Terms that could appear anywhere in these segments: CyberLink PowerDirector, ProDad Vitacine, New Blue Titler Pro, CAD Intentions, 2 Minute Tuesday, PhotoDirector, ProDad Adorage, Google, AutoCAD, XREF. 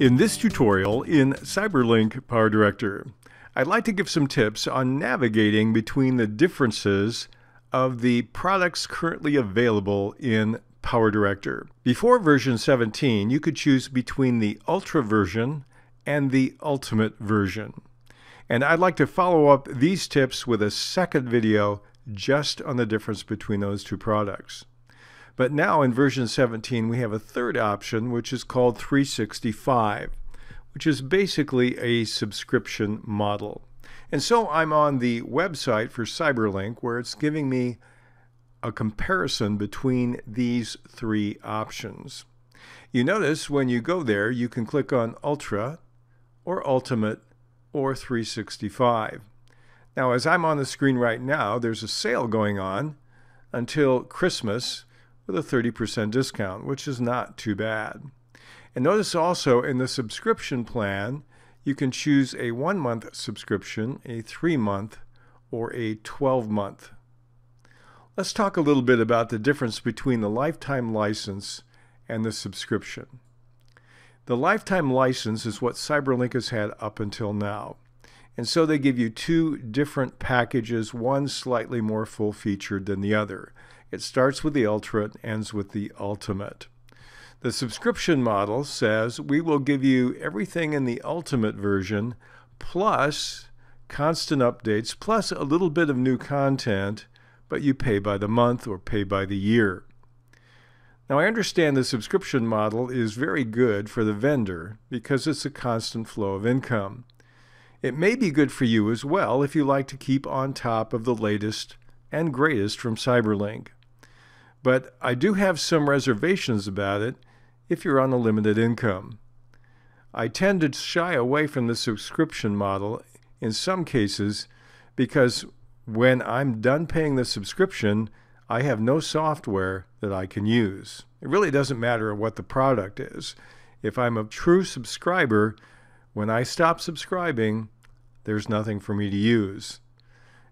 In this tutorial in CyberLink PowerDirector, I'd like to give some tips on navigating between the differences of the products currently available in PowerDirector. Before version 17, you could choose between the Ultra version and the Ultimate version. And I'd like to follow up these tips with a second video just on the difference between those two products. But now in version 17 we have a third option, which is called 365, which is basically a subscription model. And so I'm on the website for CyberLink where it's giving me a comparison between these three options. You notice when you go there you can click on Ultra or Ultimate or 365. Now as I'm on the screen right now, there's a sale going on until Christmas with a 30% discount, which is not too bad. And notice also in the subscription plan, you can choose a 1-month subscription, a 3-month, or a 12-month. Let's talk a little bit about the difference between the lifetime license and the subscription. The lifetime license is what CyberLink has had up until now. And so they give you two different packages, one slightly more full-featured than the other. It starts with the Ultra, it ends with the Ultimate. The subscription model says we will give you everything in the Ultimate version, plus constant updates, plus a little bit of new content, but you pay by the month or pay by the year. Now I understand the subscription model is very good for the vendor because it's a constant flow of income. It may be good for you as well if you like to keep on top of the latest and greatest from CyberLink. But I do have some reservations about it if you're on a limited income. I tend to shy away from the subscription model in some cases because when I'm done paying the subscription, I have no software that I can use. It really doesn't matter what the product is. If I'm a true subscriber, when I stop subscribing, there's nothing for me to use.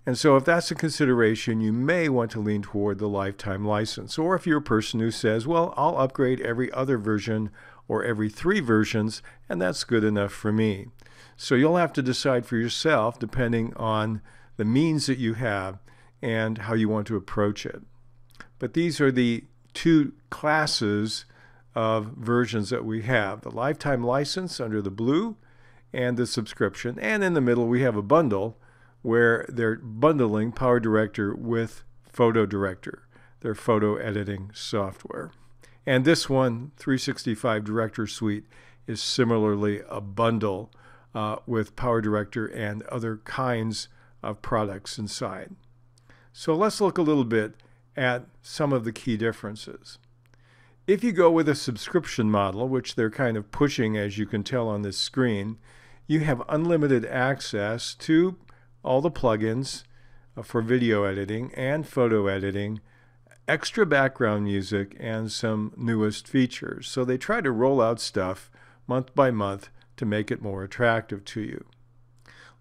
And so if that's a consideration, you may want to lean toward the lifetime license. Or if you're a person who says, well, I'll upgrade every other version or every 3 versions, and that's good enough for me. So you'll have to decide for yourself depending on the means that you have and how you want to approach it. But these are the two classes of versions that we have. The lifetime license under the blue and the subscription. And in the middle we have a bundle where they're bundling PowerDirector with PhotoDirector, their photo editing software. And this one, 365 Director Suite, is similarly a bundle with PowerDirector and other kinds of products inside. So let's look a little bit at some of the key differences. If you go with a subscription model, which they're kind of pushing as you can tell on this screen, you have unlimited access to all the plugins for video editing and photo editing, extra background music, and some newest features. So they try to roll out stuff month by month to make it more attractive to you.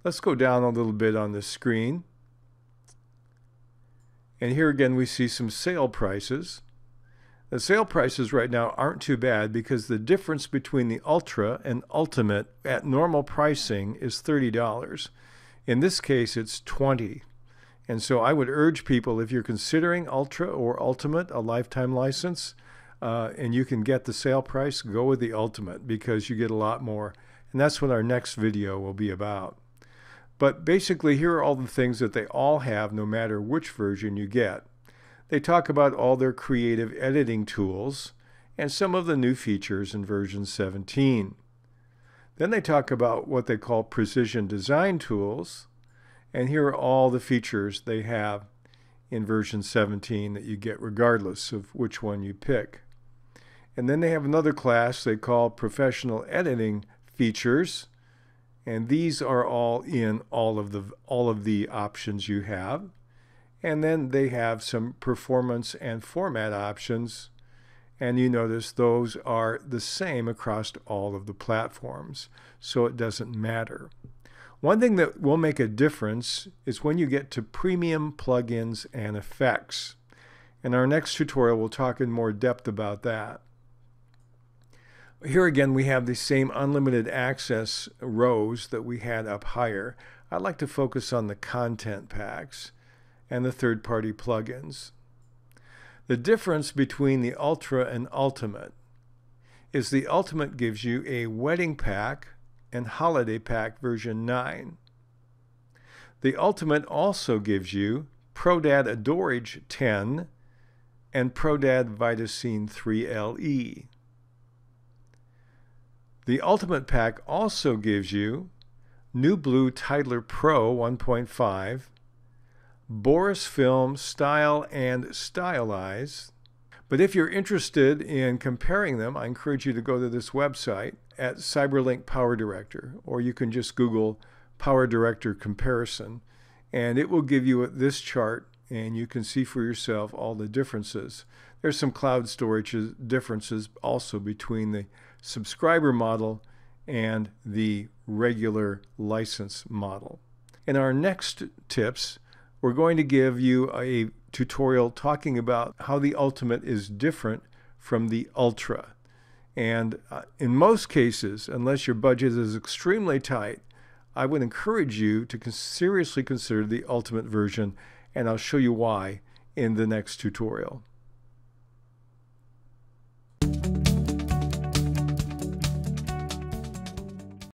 Let's go down a little bit on the screen. And here again we see some sale prices. The sale prices right now aren't too bad because the difference between the Ultra and Ultimate at normal pricing is $30. In this case, it's $20. And so I would urge people, if you're considering Ultra or Ultimate, a lifetime license, and you can get the sale price, go with the Ultimate because you get a lot more. And that's what our next video will be about. But basically, here are all the things that they all have, no matter which version you get. They talk about all their creative editing tools and some of the new features in version 17. Then they talk about what they call precision design tools, and here are all the features they have in version 17 that you get regardless of which one you pick. And then they have another class they call professional editing features, and these are all in all of the options you have. And then they have some performance and format options. And you notice those are the same across all of the platforms, so it doesn't matter. One thing that will make a difference is when you get to premium plugins and effects. In our next tutorial, we'll talk in more depth about that. Here again we have the same unlimited access rows that we had up higher. I'd like to focus on the content packs and the third-party plugins. The difference between the Ultra and Ultimate is the Ultimate gives you a Wedding Pack and Holiday Pack version 9. The Ultimate also gives you ProDad Adorage 10 and ProDad Vitacine 3LE. The Ultimate Pack also gives you New Blue Titler Pro 1.5, Boris Film Style and Stylize. But if you're interested in comparing them, I encourage you to go to this website at CyberLink PowerDirector, or you can just Google PowerDirector comparison, and it will give you this chart, and you can see for yourself all the differences. There's some cloud storage differences also between the subscriber model and the regular license model. In our next tips, we're going to give you a tutorial talking about how the Ultimate is different from the Ultra. And in most cases, unless your budget is extremely tight, I would encourage you to seriously consider the Ultimate version, and I'll show you why in the next tutorial.